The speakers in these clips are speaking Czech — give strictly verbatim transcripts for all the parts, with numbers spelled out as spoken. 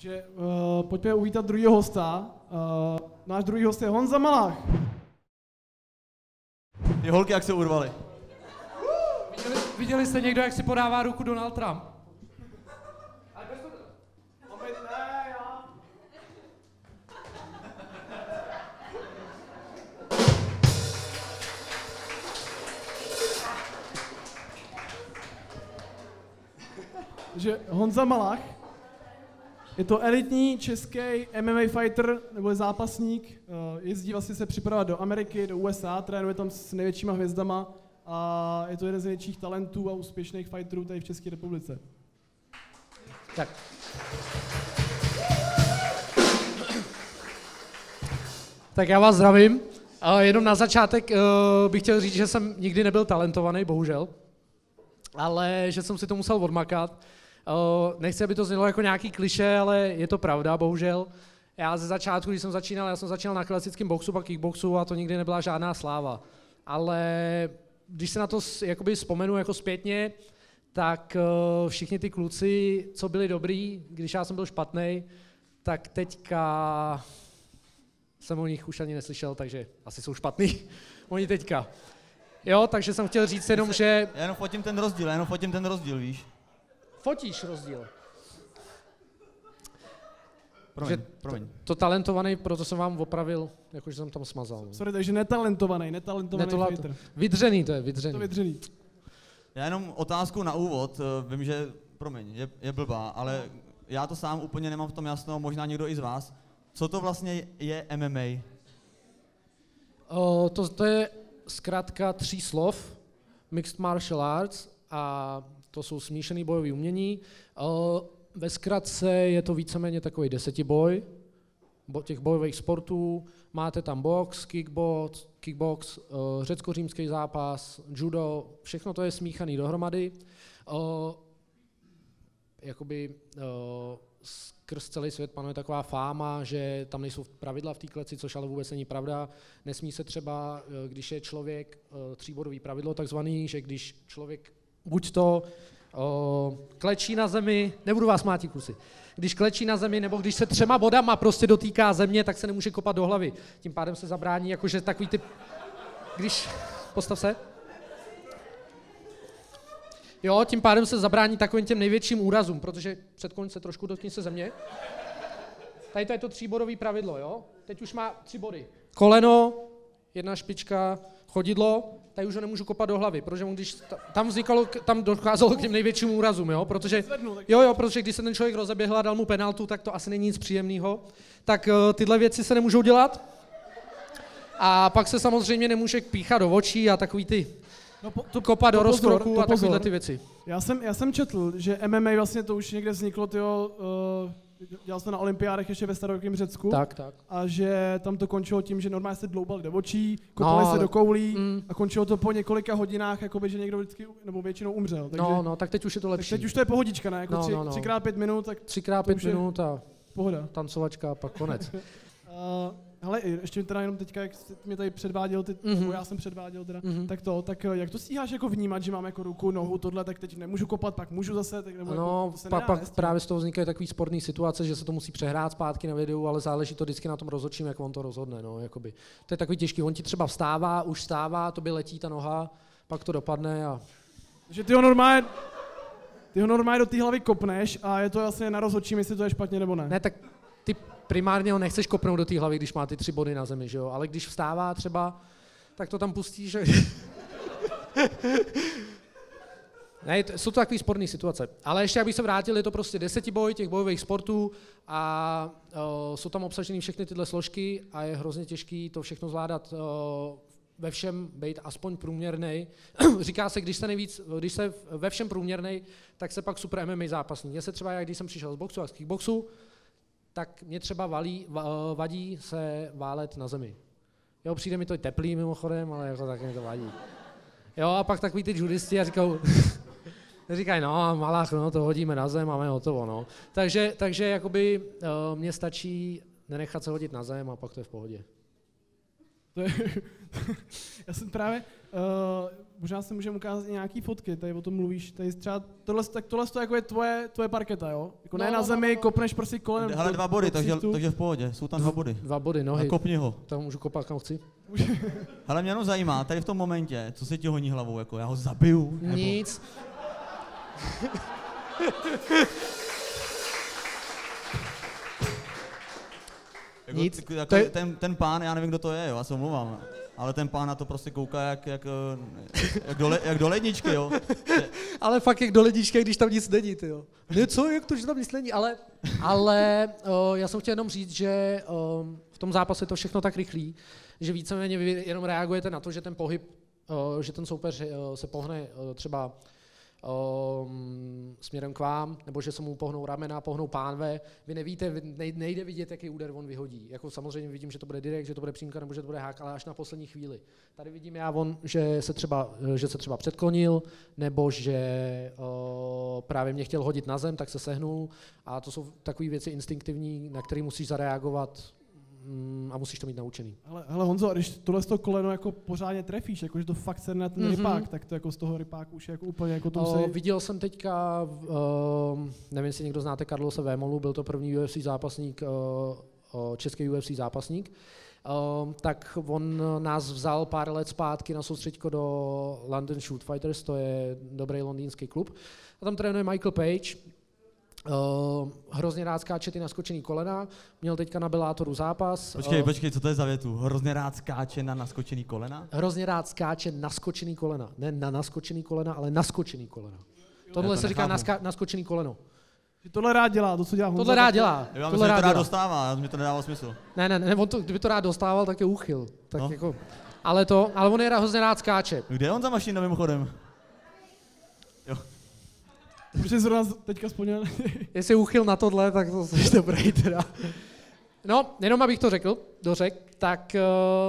Takže uh, pojďme uvítat druhýho hosta. Uh, náš druhý host je Honza Malach. Ty holky, jak se urvaly. Uh, viděli, viděli jste někdo, jak si podává ruku Donald Trump? Že Honza Malach je to elitní český M M A fighter, nebo je zápasník, jezdí vlastně se připravovat do Ameriky, do U S A, trénuje tam s největšíma hvězdama a je to jeden z největších talentů a úspěšných fighterů tady v České republice. Tak. Tak já vás zdravím. A jenom na začátek bych chtěl říct, že jsem nikdy nebyl talentovaný, bohužel, ale že jsem si to musel odmakat. Nechci, aby to znělo jako nějaký klišé, ale je to pravda, bohužel. Já ze začátku, když jsem začínal, já jsem začínal na klasickém boxu, pak kickboxu a to nikdy nebyla žádná sláva. Ale když se na to jakoby vzpomenu jako zpětně, tak všichni ty kluci, co byli dobrý, když já jsem byl špatnej, tak teďka jsem o nich už ani neslyšel, takže asi jsou špatný. Oni teďka. Jo, takže jsem chtěl říct jenom, že... Já jenom fotím ten rozdíl, já jenom fotím ten rozdíl, víš? Fotíš rozdíl. Promiň, že promiň. To, to talentovaný, proto jsem vám opravil, jakože jsem tam smazal. Sorry, takže netalentovaný, netalentovaný Netala... fighter. Vydřený to je, vydřený. To vydřený. Já jenom otázku na úvod, vím, že, promiň, je, je blbá, ale já to sám úplně nemám v tom jasno, možná někdo i z vás. Co to vlastně je M M A? O, to, to je... zkrátka tří slov, Mixed Martial Arts, a to jsou smíšený bojový umění. Ve zkratce je to víceméně takový desetiboj, těch bojových sportů. Máte tam box, kickbox, kickbox, řecko-římský zápas, judo, všechno to je smíchaný dohromady. Jakoby skrz celý svět panuje taková fáma, že tam nejsou pravidla v té kleci, což ale vůbec není pravda. Nesmí se třeba, když je člověk, tříbodový pravidlo takzvaný, že když člověk buď to o, klečí na zemi, nebudu vás mátit, kluci, když klečí na zemi, nebo když se třema bodama prostě dotýká země, tak se nemůže kopat do hlavy. Tím pádem se zabrání, jakože takový typ, když, postav se. Jo, tím pádem se zabrání takovým těm největším úrazům, protože předkloň se trošku, dotkni se země. Tady to je to tříbodové pravidlo, jo? Teď už má tři body. Koleno, jedna špička, chodidlo, tady už ho nemůžu kopat do hlavy, protože mu když tam vznikalo, tam docházelo k těm největším úrazům, jo? Protože, jo, jo, protože když se ten člověk rozeběhl a dal mu penaltu, tak to asi není nic příjemného. Tak uh, tyhle věci se nemůžou dělat. A pak se samozřejmě nemůže píchat do očí a takový ty... No po, to, kopa do to rozkroku pozor, to a takovéhle ty věci. Já jsem, já jsem četl, že M M A vlastně to už někde vzniklo, tyjo, uh, dělal jsem na olympiádech ještě ve starověkém Řecku. Tak, tak. A že tam to končilo tím, že normálně se dloubali do očí, kopali no, se do koulí mm. a končilo to po několika hodinách, jakoby, že někdo vždycky, nebo většinou umřel. Takže, no, no, tak teď už je to lepší. Teď už to je pohodička, ne? Jako no, tři, no, no. Třikrát pět minut, tak třikrát pět minut a pohoda. Tancovačka a pak konec. uh, Hele, ještě teda jenom teďka, jak jsi mě tady předváděl, ty, mm-hmm. nebo já jsem předváděl teda, mm-hmm. tak to, tak jak to stíháš jako vnímat, že mám jako ruku, nohu, tohle, tak teď nemůžu kopat, pak můžu zase, tak nebo no, jako to se pa, pak nést. Právě z toho vznikají takový sportní situace, že se to musí přehrát zpátky na videu, ale záleží to vždycky na tom rozhodčím, jak on to rozhodne, no, jakoby. To je takový těžký, on ti třeba vstává, už vstává, tobě letí ta noha, pak to dopadne a... Že ty ho normálně... Ty ho normálně do té hlavy kopneš a je to vlastně na rozhodčím, jestli to je špatně nebo ne. Ne, tak ty... Primárně ho nechceš kopnout do té hlavy, když má ty tři body na zemi, že jo? Ale když vstává třeba, tak to tam pustíš. Že... ne, to, jsou to takové sportní situace. Ale ještě, abych se vrátil, je to prostě desetiboj těch bojových sportů a o, jsou tam obsaženy všechny tyhle složky a je hrozně těžký to všechno zvládat, o, ve všem být aspoň průměrnej. Říká se, když se nejvíc, když se ve všem průměrnej, tak se pak super M M A zápasní. Mně se třeba, jak když jsem přišel z boxu a z kickboxu, tak mě třeba valí, vadí se válet na zemi. Jo, přijde mi to teplý mimochodem, ale jako tak mě to vadí. Jo, a pak takový ty judisti a říkají, říkají, no, Malach, no, to hodíme na zem, máme hotovo, no. Takže, takže jakoby mě stačí nenechat se hodit na zem a pak to je v pohodě. Já jsem právě, uh, možná si můžeme ukázat nějaký fotky, tady o tom mluvíš, tady třeba, tohle, tak tohle to jako je tvoje, tvoje parketa, jo? Jako no, ne na zemi, no, no. Kopneš prostě kolem. Hele, dva body, takže, takže v pohodě, jsou tam dva body. Dva body, nohy. A kopni ho. Tam můžu kopat, kam chci. Hele, mě jenom zajímá, tady v tom momentě, co se ti honí hlavou, jako já ho zabiju? Nebo... Nic. Jako, nic. Jako, to je... ten, ten pán, já nevím, kdo to je, jo, já se omlouvám, ale ten pán na to prostě kouká jak, jak, jak, do, le, jak do ledničky, jo. Ale fakt jak do ledničky, když tam nic není, ty jo. Ne, co, jak to, že tam nic není, ale, ale o, já jsem chtěl jenom říct, že o, v tom zápasu je to všechno tak rychlý, že víceméně vy jenom reagujete na to, že ten pohyb, o, že ten soupeř o, se pohne o, třeba Um, směrem k vám, nebo že se mu pohnou ramena, pohnou pánve. Vy nevíte, nejde vidět, jaký úder on vyhodí. Jako samozřejmě vidím, že to bude direkt, že to bude přímka, nebo že to bude hák, ale až na poslední chvíli. Tady vidím já on, že se třeba, že se třeba předklonil, nebo že uh, právě mě chtěl hodit na zem, tak se sehnul. A to jsou takové věci instinktivní, na které musíš zareagovat um, a musíš to mít naučený. Ale, hele Honzo, když tohle z toho koleno jako pořádně trefíš, jakože to fakt sedne na ten mm-hmm. rypák, tak to jako z toho rypáku už je jako úplně jako to musí... Viděl jsem teďka, uh, nevím, jestli někdo znáte Carlose Vémolu, byl to první U F C zápasník, uh, český U F C zápasník, uh, tak on nás vzal pár let zpátky na soustředko do London Shoot Fighters, to je dobrý londýnský klub, a tam trénuje Michael Page. Uh, hrozně rád skáče ty naskočený kolena, měl teďka na Bellatoru zápas. Počkej, uh, počkej, co to je za větu? Hrozně rád skáče na naskočený kolena? Hrozně rád skáče naskočený kolena. Ne na naskočený kolena, ale naskočený kolena. Jo, tohle to se nechápu. Říká naskočený koleno. Že tohle rád dělá, to co dělá Honza. Tohle rád dělá. Já myslím, že to rád dělá. Dostává, mi to nedává smysl. Ne, ne, ne, on to, kdyby to rád dostával, tak je úchyl. Tak no. Jako, ale, to, ale on je hrozně rád skáče. Kde je on za mašína mimochodem? Jo. Protože zrovna teďka vzpomněl. Jestli uchyl na tohle, tak to jsi dobrý teda. No, jenom abych to řekl, dořek, tak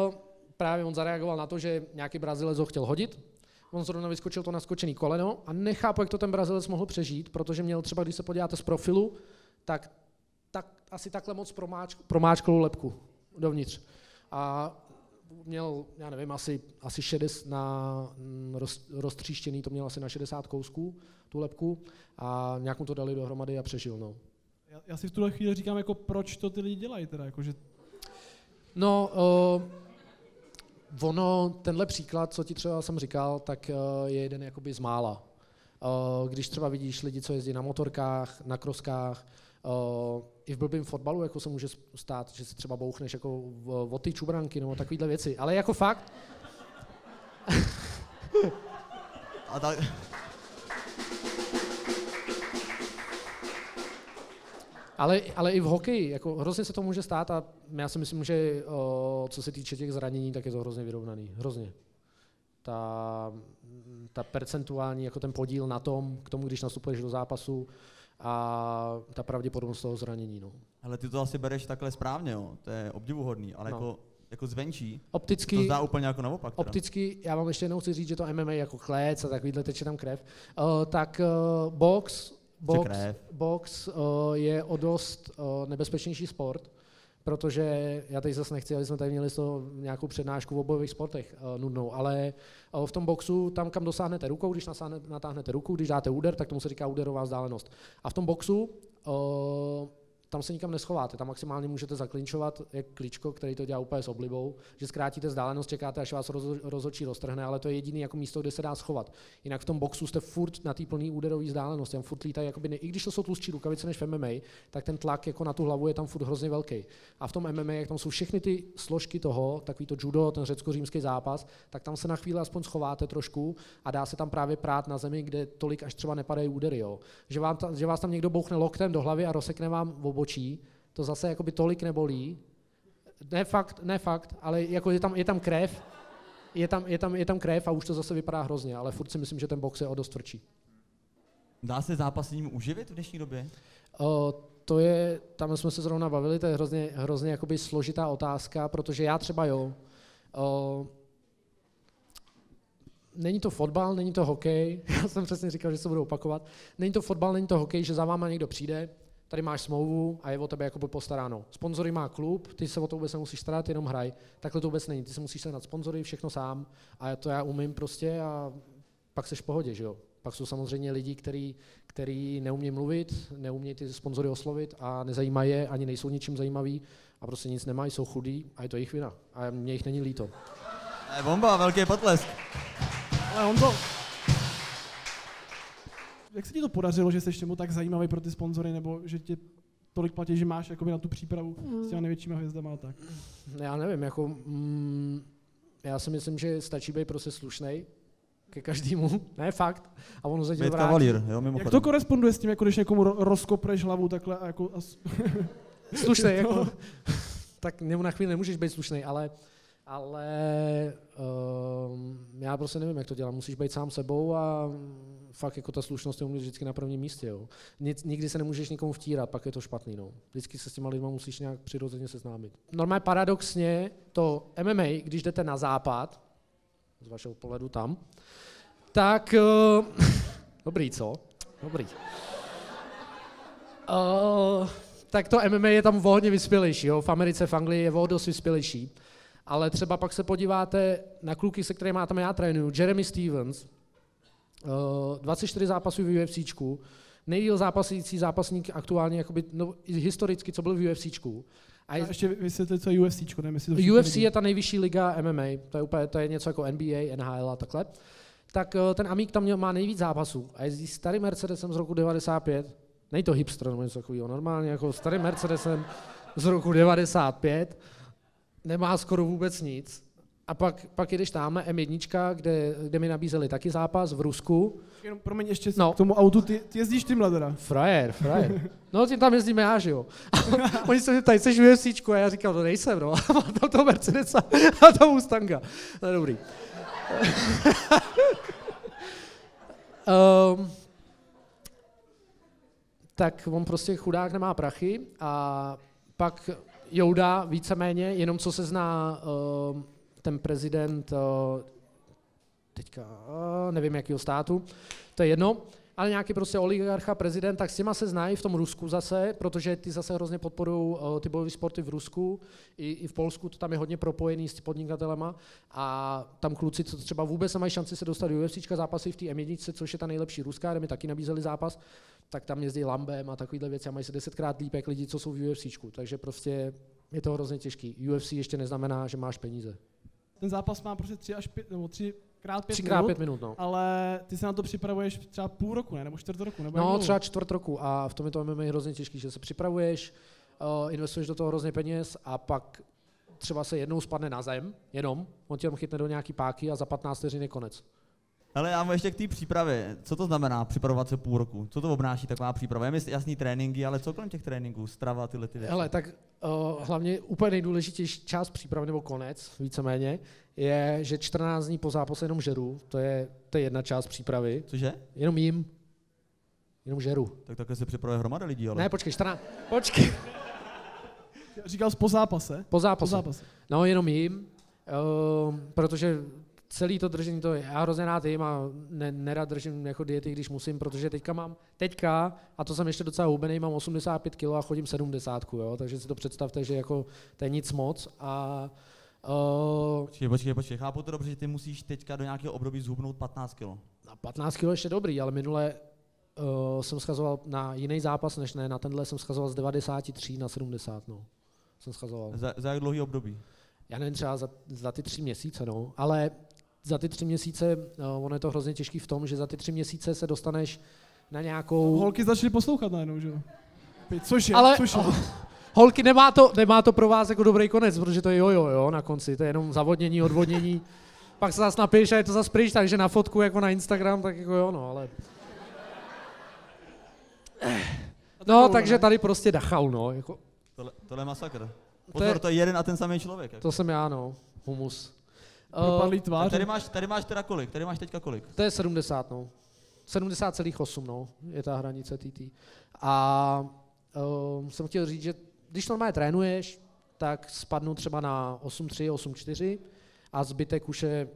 uh, právě on zareagoval na to, že nějaký Brazilec ho chtěl hodit. On zrovna vyskočil to naskočený koleno a nechápu, jak to ten Brazilec mohl přežít, protože měl třeba, když se podíváte z profilu, tak, tak asi takhle moc promáč, promáčklou lebku dovnitř. A měl, já nevím, asi, asi šedesát na roz, roztříštěný, to měl asi na šedesát kousků, tu lebku, a nějak mu to dali dohromady a přežil, no. Já, já si v tuhle chvíli říkám, jako proč to ty lidi dělají teda, jako že... No, uh, ono, tenhle příklad, co ti třeba jsem říkal, tak uh, je jeden jakoby z mála. Uh, když třeba vidíš lidi, co jezdí na motorkách, na kroskách, Uh, i v blbým fotbalu jako se může stát, že si třeba bouchneš jako o ty čubranky nebo takovýhle věci, ale jako fakt. A tak... ale, ale i v hokeji, jako hrozně se to může stát a já si myslím, že uh, co se týče těch zranění, tak je to hrozně vyrovnaný, hrozně. Ta, ta percentuální, jako ten podíl na tom, k tomu, když nastupuješ do zápasu, a ta pravděpodobnost toho zranění, no. Hele, ty to asi bereš takhle správně, jo, to je obdivuhodný, ale no. jako, jako zvenčí opticky, to zdá úplně jako naopak. Teda. Opticky, já vám ještě jednou chci říct, že to M M A jako klec a takovýhle teče tam krev, uh, tak uh, box, box, box uh, je o dost uh, nebezpečnější sport, protože já teď zase nechci, aby jsme tady měli z toho nějakou přednášku v obojových sportech uh, nudnou, ale uh, v tom boxu, tam kam dosáhnete rukou, když nasáhne, natáhnete ruku, když dáte úder, tak tomu se říká úderová vzdálenost. A v tom boxu uh, tam se nikam neschováte, tam maximálně můžete zaklinčovat, jak Kličko, který to dělá úplně s oblibou, že zkrátíte vzdálenost, čekáte, až vás roz, rozhodčí roztrhne, ale to je jediné jako místo, kde se dá schovat. Jinak v tom boxu jste furt na té plné úderové vzdálenosti, tam furt lítají, jakoby ne, i když to jsou tlustší rukavice než v M M A, tak ten tlak jako na tu hlavu je tam furt hrozně velký. A v tom M M A, jak tam jsou všechny ty složky toho, takový to judo, ten řecko-římský zápas, tak tam se na chvíli aspoň schováte trošku a dá se tam právě prát na zemi, kde tolik až třeba nepadají údery, jo. Že, vám ta, že vás tam někdo bouchne loktem do hlavy a rozsekne vám v obočí, to zase jakoby tolik nebolí. Ne fakt, ne fakt, ale jako je tam, je tam krev, je tam, je tam, je tam krev a už to zase vypadá hrozně, ale furt si myslím, že ten box je o dost tvrdší. Dá se zápasením uživit v dnešní době? O, to je, tam jsme se zrovna bavili, to je hrozně, hrozně jakoby složitá otázka, protože já třeba jo, o, není to fotbal, není to hokej, já jsem přesně říkal, že se budu opakovat, není to fotbal, není to hokej, že za váma někdo přijde, tady máš smlouvu a je o tebe jakoby postaráno. Sponzory má klub, ty se o to vůbec nemusíš starat, jenom hraj. Takhle to vůbec není, ty se musíš sehnat sponzory, všechno sám a to já umím prostě a pak seš v pohodě, že jo. Pak jsou samozřejmě lidi, který, který neumí mluvit, neumí ty sponzory oslovit a nezajímají je, ani nejsou ničím zajímaví a prostě nic nemají, jsou chudí a je to jejich vina. A mě jich není líto. To je bomba, velký potlesk. Ale Honzo, jak se ti to podařilo, že jsi ještě tak zajímavý pro ty sponzory, nebo že tě tolik platí, že máš jakoby na tu přípravu s těma největšíma hvězdama a tak? Já nevím, jako mm, já si myslím, že stačí být prostě slušnej ke každému, ne fakt, a ono se ti vrátí. Kavalír, jo, mimochodem. Jak to koresponduje s tím, jako když někomu rozkopreš hlavu takhle a jako... Slušnej, jako, tak nebo na chvíli nemůžeš být slušnej, ale... Ale um, já prostě nevím, jak to dělám, musíš být sám sebou a fakt jako ta slušnost je umět vždycky na prvním místě, jo. Nikdy se nemůžeš nikomu vtírat, pak je to špatný, no. Vždycky se s těma lidma musíš nějak přirozeně seznámit. Normálně paradoxně to M M A, když jdete na západ, z vašeho pohledu tam, tak, uh, dobrý co? Dobrý. Uh, tak to M M A je tam hodně vyspělejší, jo. V Americe, v Anglii je dost vyspělejší. Ale třeba pak se podíváte na kluky, se kterými tam já trénuju, Jeremy Stevens, dvacet čtyři zápasů v UFCčku, nejdýl zápasící zápasník aktuálně, jakoby, no, historicky, co byl v UFCčku. A, a ještě vysvětli, co je UFCčko, nevím, jestli to U F C je ta nejvyšší liga M M A, to je, úplně, to je něco jako N B A, N H L a takhle. Tak ten Amík tam má nejvíc zápasů a jezdí starým Mercedesem z roku devadesát pět, nej to hipster, nebo něco takového, normálně jako starým Mercedesem z roku devadesát pět, nemá skoro vůbec nic. A pak, pak jedeš tamhle M jedna, kde, kde mi nabízeli taky zápas v Rusku. Jenom promiň ještě no. K tomu autu, ty, ty jezdíš tímhle teda? Frajer, frajer. No tím tam jezdíme já, že jo. A oni se mě ptají, jseš v UFCčku? A já říkám, no nejsem, no. A mám tam toho Mercedesa a toho Mustanga. To je dobrý. um, tak on prostě chudák nemá prachy a pak... Jouda víceméně, jenom co se zná uh, ten prezident, uh, teďka uh, nevím jakýho státu, to je jedno, ale nějaký prostě oligarcha, prezident, tak s těma se znají v tom Rusku zase, protože ty zase hrozně podporují uh, ty bojové sporty v Rusku, i, i v Polsku, to tam je hodně propojený s podnikatelema a tam kluci, co třeba vůbec nemají šanci se dostat do UFCčka, zápasy v té M jedna, což je ta nejlepší ruská, kde mi taky nabízeli zápas, tak tam jezdí lambem a takovýhle věci a mají se desetkrát líp jak lidi, co jsou v UFCčku, takže prostě je to hrozně těžký. U F C ještě neznamená, že máš peníze. Ten zápas má prostě tři až pět, nebo tři krát pět minut, pět minut no. Ale ty se na to připravuješ třeba půl roku, ne? Nebo čtvrt roku? Nebo no, třeba čtvrt roku a v tom je to M M A hrozně těžký, že se připravuješ, uh, investuješ do toho hrozně peněz a pak třeba se jednou spadne na zem, jenom, on tě tam chytne do nějaký páky a za patnáct vteřin je konec. Ale já mám ještě k té přípravě. Co to znamená připravovat se půl roku? Co to obnáší taková příprava? Je mi jasný tréninky, ale co kolem těch tréninků? Strava, tyhle ty věci? Hele, tak uh, hlavně úplně nejdůležitější část přípravy, nebo konec víceméně, je, že čtrnáct dní po zápase jenom žeru. To je, to je jedna část přípravy. Cože? Jenom jim. Jenom žeru. Tak takhle se připravuje hromada lidí, ale... Ne, počkej, čtrnáct... Počkej. Říkal jsi po zápase? Po zápase. Po zápase. No, jenom jim, uh, protože... Celý to držení, to já hrozně rád jim a ne, nerad držím jako diety, když musím, protože teďka mám, teďka, a to jsem ještě docela hubený, mám osmdesát pět kilogramů a chodím sedmdesát, jo, takže si to představte, že jako to je nic moc a... Uh, počkej, počkej, počkej, chápu to dobře, že ty musíš teďka do nějakého období zhubnout patnáct kilogramů. Na patnáct kilogramů ještě dobrý, ale minule uh, jsem schazoval na jiný zápas, než ne, na tenhle jsem schazoval z devadesát tři na sedmdesát, no, jsem schazoval. Za, za jak dlouhý období? Já nevím, třeba za, za ty tři měsíce, no, ale... Za ty tři měsíce, no, ono je to hrozně těžký v tom, že za ty tři měsíce se dostaneš na nějakou... Holky začaly poslouchat najednou, že jo? Což je, ale, což je. Oh, holky, nemá to, nemá to pro vás jako dobrý konec, protože to je jojo, jo, na konci, to je jenom zavodnění, odvodnění, pak se zase napiješ a je to zase pryč, takže na fotku jako na Instagram, tak jako jo, no, ale... No, takže tady prostě dachal, no, jako... Tohle, tohle je masakr. Pozor, to je jeden a ten samý člověk. Jako. To jsem já, no, humus. Uh, tady, máš, tady máš teda kolik? Tady máš teďka kolik? To je sedmdesát, no. sedmdesát celá osm, no, je ta hranice T T. A uh, jsem chtěl říct, že když normálně trénuješ, tak spadnu třeba na osm tři, osm čtyři a zbytek už je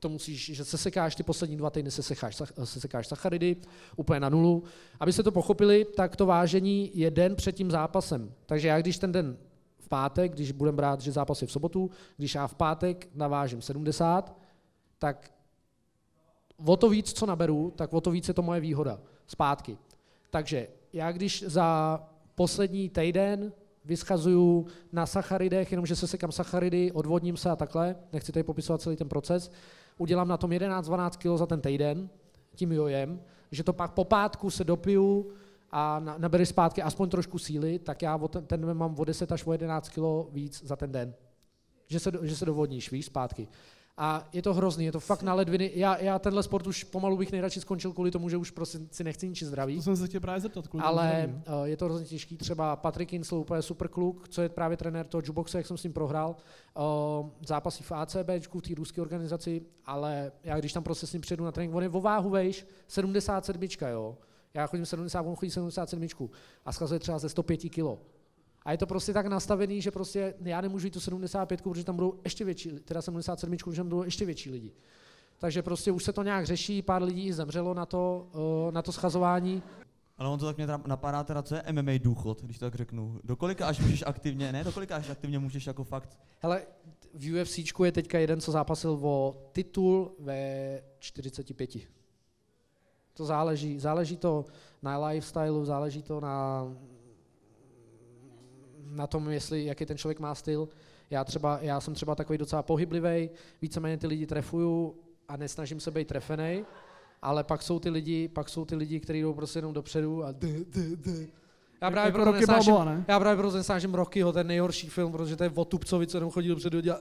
to musíš, že sesekáš ty poslední dva týdny, sesekáš, sesekáš sacharidy úplně na nulu. Aby se to pochopili, tak to vážení je den před tím zápasem. Takže já když ten den v pátek, když budem brát, že zápas je v sobotu, když já v pátek navážím sedmdesát, tak o to víc, co naberu, tak o to víc je to moje výhoda zpátky. Takže já když za poslední týden vyschazuju na sacharidech, jenomže se sekám sacharidy, odvodním se a takhle, nechci tady popisovat celý ten proces, udělám na tom jedenáct dvanáct kilo za ten týden, tím jojem, že to pak po pátku se dopiju a naberu zpátky aspoň trošku síly, tak já ten den mám o deset až o jedenáct kilo víc za ten den. Že se, že se dovodníš, víš, zpátky. A je to hrozný, je to fakt na ledviny. Já, já tenhle sport už pomalu bych nejradši skončil kvůli tomu, že už prostě si nechci ničit zdraví. To jsem se tě právě zeptat. Ale uh, je to hrozně těžký. Třeba Patrik Insloupe je super kluk, co je právě trenér toho juboxe, jak jsem s ním prohrál. Uh, zápasí v A C B, v té ruské organizaci, ale já když tam prostě s ním přijedu na trénink, on je o váhu vejš, sedmdesát sedm, jo. Já chodím sedmdesát, on chodí sedmdesát sedm a schazuje třeba ze sto pět kilo. A je to prostě tak nastavený, že prostě já nemůžu jít tu sedmdesát pět, protože tam budou ještě větší, teda sedmdesát sedm, protože tam budou ještě větší lidi. Takže prostě už se to nějak řeší, pár lidí i zemřelo na to, na to schazování. Ale on to tak mě napadá teda, co je M M A důchod, když tak řeknu. Dokolika až můžeš aktivně, ne, dokolika až aktivně můžeš jako fakt? Hele, v UFCčku je teďka jeden, co zápasil o titul ve čtyřiceti pěti. To záleží, záleží to na lifestylu, záleží to na... na tom, jestli, jaký ten člověk má styl. Já, třeba, já jsem třeba takový docela pohyblivý, víceméně ty lidi trefuju a nesnažím se být trefenej, ale pak jsou ty lidi, pak jsou ty lidi, kteří jdou prostě jenom dopředu a d, d, d. Já právě proto nesnáším, ne? Já právě proto nesnáším Rockyho, ten nejhorší film, protože to je o tupcovi, co jenom chodí dopředu a dělá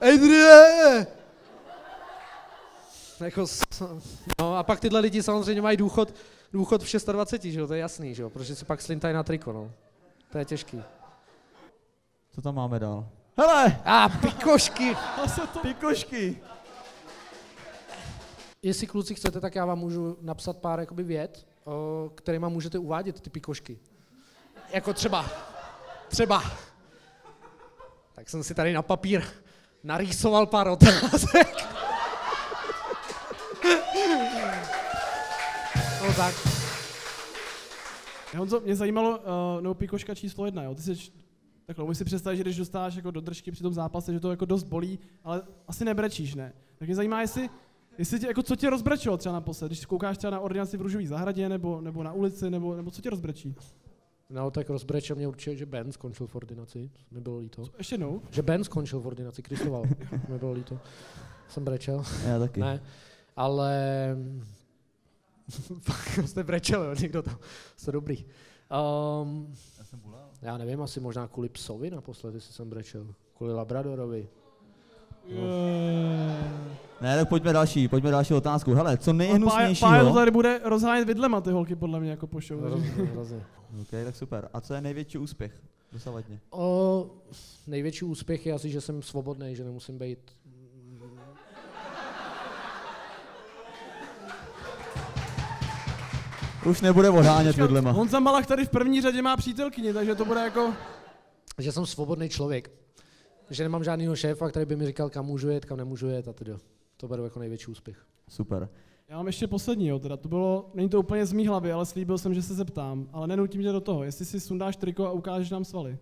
Adrian! Jako, no a pak tyhle lidi samozřejmě mají důchod, důchod v dvacet šest, že jo, to je jasný, že jo, protože si pak slintají na triko, no. To je těžký. Co tam máme dál? Hele! A pikošky! Pikošky! Jestli kluci chcete, tak já vám můžu napsat pár jakoby vět, kterýma můžete uvádět ty pikošky. Jako třeba, třeba. Tak jsem si tady na papír narýsoval pár otázek. No tak. Honzo, mě zajímalo, uh, no pikoška číslo jedna, jo, ty jsi, takhle, umíš si představit, že když dostáš jako do držky při tom zápase, že to jako dost bolí, ale asi nebrečíš, ne? Tak mě zajímá, jestli, jestli tě, jako co tě rozbrečilo třeba naposled, když koukáš třeba na ordinaci v Růžový zahradě, nebo, nebo na ulici, nebo, nebo co tě rozbrečí? No tak rozbrečil mě určitě, že Ben skončil v ordinaci, mi bylo líto. Co, ještě jednou? Že Ben skončil v ordinaci, Kristoval, mi bylo líto. Jsem brečel. Já taky. Ne, ale... Fakt jste brečel, jo, někdo tam, jste dobrý. Um, já jsem bulal. Já nevím, asi možná kvůli psovi naposledy, jestli jsem brečel, kvůli Labradorovi. No. Ne, tak pojďme další, pojďme další otázku. Hele, co nejhnusnějšího... Pája to tady bude rozhánět vidlema ty holky, podle mě, jako po show. Rozumím, okay, tak super. A co je největší úspěch, dosavadně? O, největší úspěch je asi, že jsem svobodný, že nemusím být... Už nebude odhánět vidlema. Honza Malach tady v první řadě má přítelkyni, takže to bude jako... Že jsem svobodný člověk. Že nemám žádnýho šéfa, který by mi říkal, kam můžu jet, kam nemůžu jet a teda. To beru jako největší úspěch. Super. Já mám ještě poslední, jo, teda to bylo, není to úplně z mý hlavy, ale slíbil jsem, že se zeptám. Ale nenutím tě do toho, jestli si sundáš triko a ukážeš nám svaly.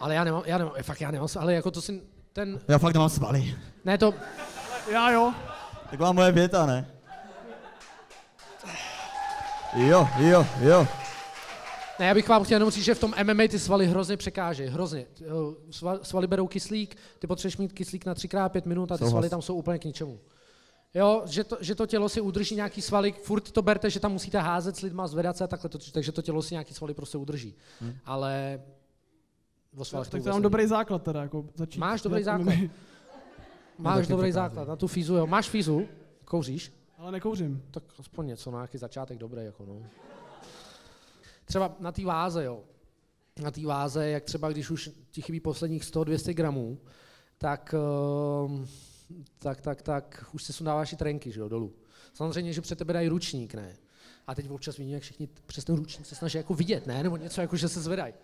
Ale já nemám, já nemám, fakt já nemám, ale jako to si ten... Já fakt nemám svaly. Ne to... Já jo. Taková moje věta, ne? Jo, jo, jo. Ne, já bych vám chtěl jenom říct, že v tom M M A ty svaly hrozně překážejí, hrozně. Svaly berou kyslík, ty potřebuješ mít kyslík na třikrát pět minut a ty svaly tam jsou úplně k ničemu. Jo, že to, že to tělo si udrží nějaký svaly, furt to berte, že tam musíte házet s lidma, zvedat se a takhle, to, takže to tělo si nějaký svaly prostě udrží. Hmm. Ale... O svalech tak to mám dobrý základ teda, jako začít. Máš dobrý základ. Máš dobrý základ, na tu fízu, jo. Máš fízu, kouříš. Ale nekouřím. Tak aspoň něco, no, nějaký začátek dobrý, jako no. Třeba na té váze, jo. Na té váze, jak třeba když už ti chybí posledních sto až dvě stě gramů, tak, tak, tak, tak už si sundáváš i trenky, že jo, dolů. Samozřejmě, že před tebe dají ručník, ne. A teď občas vidím, jak všichni přes ten ručník se snaží jako vidět, ne, nebo něco, jako že se zvedají.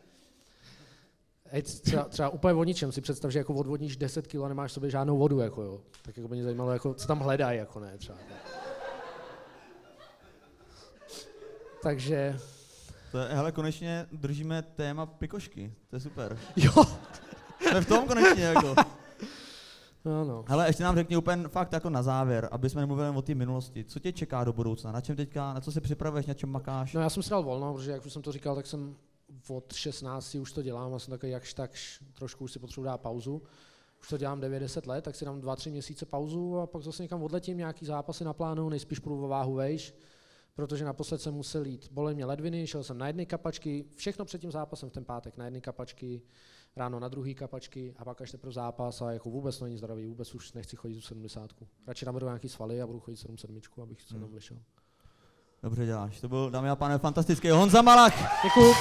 třeba, třeba úplně o ničem, si představ, že jako odvodníš deset kilogramů a nemáš v sobě žádnou vodu, jako jo. Tak jako by mě zajímalo, jako, co tam hledají, jako ne, třeba. Takže... To je, hele, konečně držíme téma pikošky, to je super. Jo! Jsme v tom konečně, jako. No, no. Hele, ještě nám řekni úplně fakt jako na závěr, aby jsme nemluvili o té minulosti. Co tě čeká do budoucna? Na čem teďka, na co se připravuješ, na čem makáš? No já jsem si dal volno, protože jak už jsem to říkal, tak jsem od šestnácti už to dělám a jsem takový jakž takž, trošku už si potřebuji dát pauzu. Už to dělám devět deset let, tak si dám dva tři měsíce pauzu a pak zase někam odletím, nějaký zápasy naplánuju, nejspíš půjdu vo váhu vejš, protože naposled jsem musel jít, bolely mě ledviny, šel jsem na jedny kapačky, všechno před tím zápasem v ten pátek, na jedny kapačky, ráno na druhý kapačky a pak až teprve zápas a jako vůbec není zdravý, vůbec už nechci chodit tu sedmdesátku. Radši naberu nějaký svaly a budu chodit sedmdesát sedm, abych se tam vlešel. Dobře děláš, to byl, dámy a pánové, fantastický Honza Malach. Děkuju.